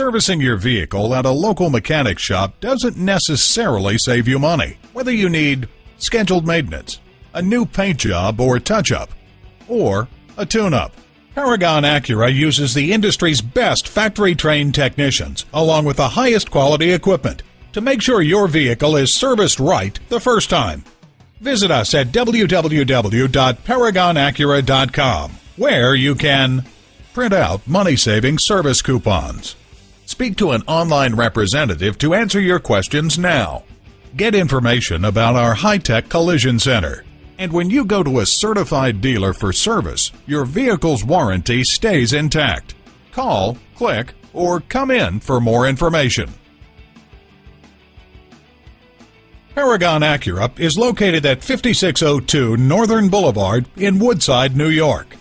servicing your vehicle at a local mechanic shop doesn't necessarily save you money. Whether you need scheduled maintenance, a new paint job or touch-up, or a tune-up, Paragon Acura uses the industry's best factory-trained technicians along with the highest quality equipment to make sure your vehicle is serviced right the first time. Visit us at www.paragonacura.com, where you can print out money-saving service coupons, speak to an online representative to answer your questions now, get information about our high-tech collision center, and when you go to a certified dealer for service, your vehicle's warranty stays intact. Call, click, or come in for more information. Paragon Acura is located at 5602 Northern Boulevard in Woodside, New York.